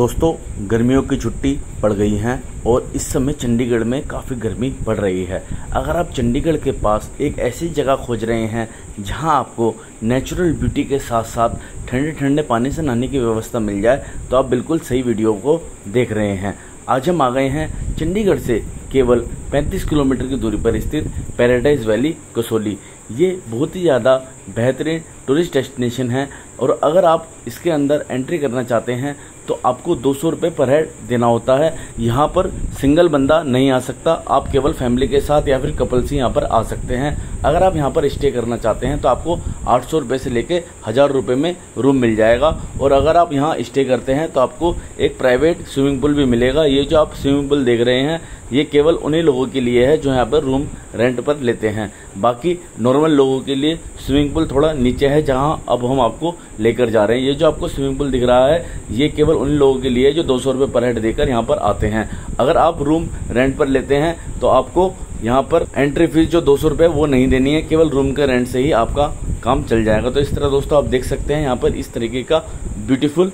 दोस्तों गर्मियों की छुट्टी पड़ गई हैं और इस समय चंडीगढ़ में काफ़ी गर्मी पड़ रही है। अगर आप चंडीगढ़ के पास एक ऐसी जगह खोज रहे हैं जहां आपको नेचुरल ब्यूटी के साथ साथ ठंडे ठंडे पानी से नहाने की व्यवस्था मिल जाए तो आप बिल्कुल सही वीडियो को देख रहे हैं। आज हम आ गए हैं चंडीगढ़ से केवल 35 किलोमीटर की दूरी पर स्थित पैराडाइज वैली कसौली। ये बहुत ही ज़्यादा बेहतरीन टूरिस्ट डेस्टिनेशन है और अगर आप इसके अंदर एंट्री करना चाहते हैं तो आपको 200 रुपये पर हेड देना होता है। यहाँ पर सिंगल बंदा नहीं आ सकता, आप केवल फैमिली के साथ या फिर कपल्स ही यहाँ पर आ सकते हैं। अगर आप यहाँ पर स्टे करना चाहते हैं तो आपको 800 रुपये से लेकर 1000 रुपये में रूम मिल जाएगा। और अगर आप यहाँ स्टे करते हैं तो आपको एक प्राइवेट स्विमिंग पूल भी मिलेगा। ये जो आप स्विमिंग पूल देख रहे हैं ये केवल उन्हीं लोगों के लिए है जो यहाँ पर रूम रेंट पर लेते हैं, बाकी नॉर्मल लोगों के लिए स्विमिंग पूल थोड़ा नीचे है जहाँ अब हम आपको लेकर जा रहे हैं। ये जो आपको स्विमिंग पूल दिख रहा है ये केवल उन लोगों के लिए जो 200 रुपये पर हेड देकर यहाँ पर आते हैं। अगर आप रूम रेंट पर लेते हैं तो आपको यहाँ पर एंट्री फीस जो 200 रुपये वो नहीं देनी है, केवल रूम के रेंट से ही आपका काम चल जाएगा। तो इस तरह दोस्तों आप देख सकते हैं यहाँ पर इस तरीके का ब्यूटीफुल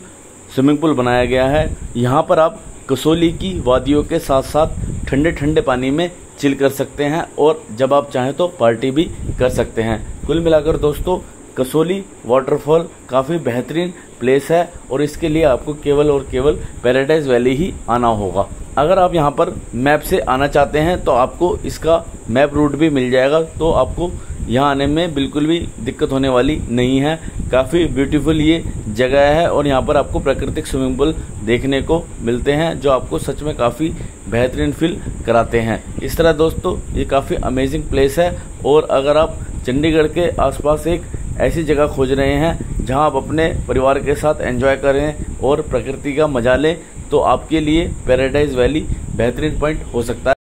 स्विमिंग पूल बनाया गया है। यहाँ पर आप कसौली की वादियों के साथ साथ ठंडे ठंडे पानी में चिल कर सकते हैं और जब आप चाहें तो पार्टी भी कर सकते हैं। कुल मिलाकर दोस्तों कसौली वाटरफॉल काफ़ी बेहतरीन प्लेस है और इसके लिए आपको केवल और केवल पैराडाइज वैली ही आना होगा। अगर आप यहाँ पर मैप से आना चाहते हैं तो आपको इसका मैप रूट भी मिल जाएगा, तो आपको यहाँ आने में बिल्कुल भी दिक्कत होने वाली नहीं है। काफ़ी ब्यूटीफुल ये जगह है और यहाँ पर आपको प्राकृतिक स्विमिंग पूल देखने को मिलते हैं जो आपको सच में काफ़ी बेहतरीन फील कराते हैं। इस तरह दोस्तों ये काफ़ी अमेजिंग प्लेस है और अगर आप चंडीगढ़ के आसपास एक ऐसी जगह खोज रहे हैं जहां आप अपने परिवार के साथ एंजॉय करें और प्रकृति का मजा लें तो आपके लिए पैराडाइज वैली बेहतरीन पॉइंट हो सकता है।